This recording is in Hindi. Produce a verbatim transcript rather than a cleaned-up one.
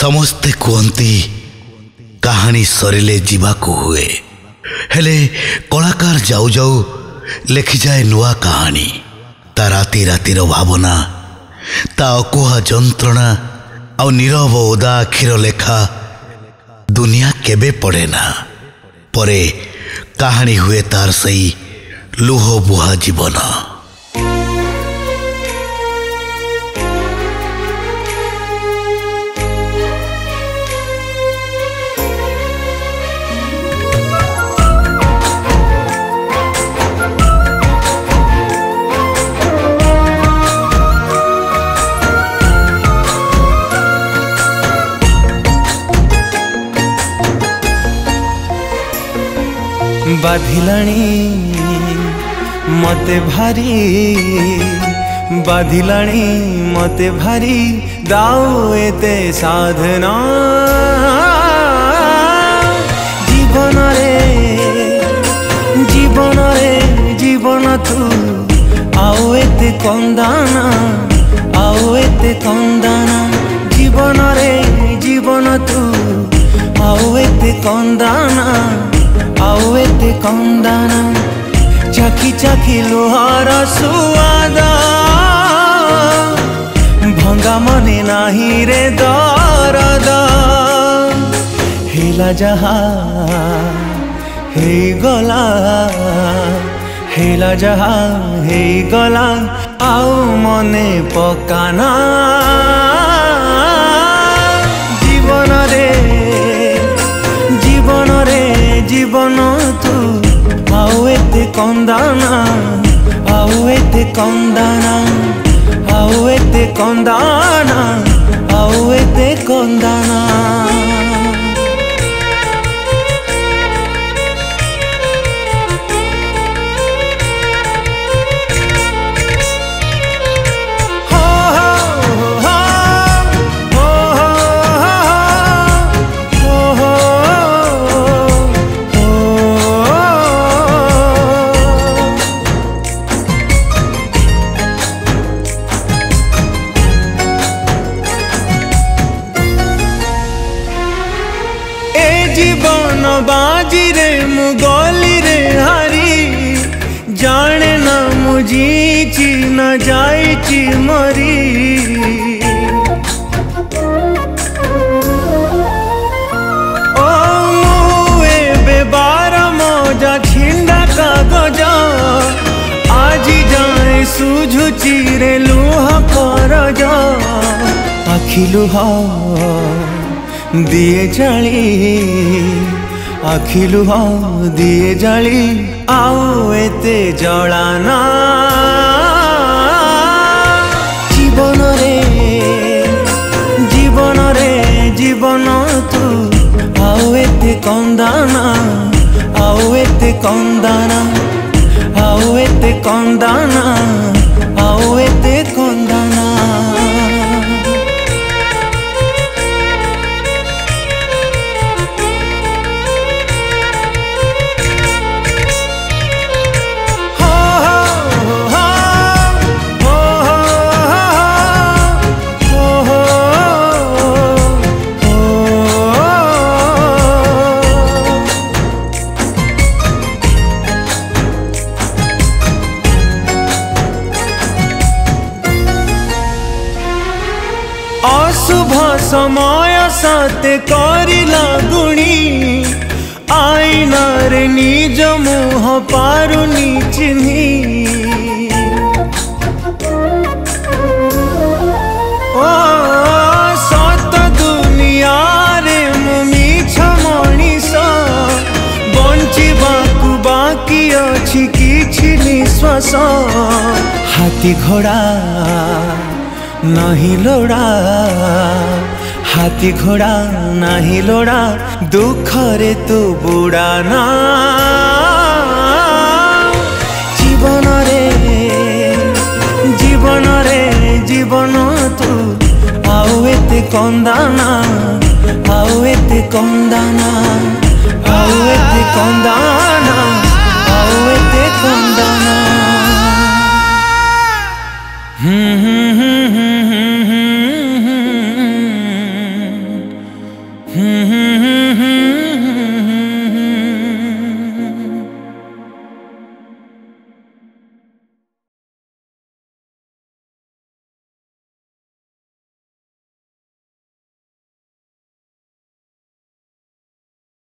समस्ते कहती कहानी सरिले जीवाकू हुए, हेले कलाकार जाऊ जाऊ लिखि जाए नुआ कहानी। ता राती रातिर भावना, ता अकुहा जंत्रणा आ नीरव उदा आखिर लेखा दुनिया केबे पढ़े ना, परे कहानी हुए तार सही लुह बुहा जीवन। बाधिलाणी मते भारी, बाधिलाणी मते भारी दाउते साधना। जीवन रे जीवन रे जीवन तू आउते कंदाना, आउते कंदाना। जीवन रे जीवन तू आउते कंदाना, आउते कंदाना। चाखी चाखी लोहार सुवादा भंगा मने नाही रे दरदा। हेला जहा हे गला, हेला जहा हे गला आउ मने पकाना। जीवन रे जीवन रे जीवन तू आउते कंदाना, आउते कंदाना, आउते कंदाना, आउते कंदाना। चिरे लुहा पर जा आखि लुहा दिए जाली, आखि लुहा दिए जाली आउते जड़ाना। जीवन रे जीवन रे जीवन तू आउते कंदाना, आउते कंदाना, आउते कंदाना, आउते कंदाना। अशुभ समय साथे करिला गुणी आईना रे निज मुह पारुनी चिन्ही। ओ सत दुनिया रे मुछ मनीष बंचवाकू बाकी अछि किछि निश्वास। हाथी घोड़ा नहीं लोड़ा, हाथी घोड़ा नहीं लोड़ा दुख रे तू बुड़ाना। जीवन रे जीवन रे जीवन तू आउते कंदाना, आउते कंदाना, आउते कंदाना, आउते कंदाना। हम्म हम्म हम्म हम्म हम्म हम्म। हूँ।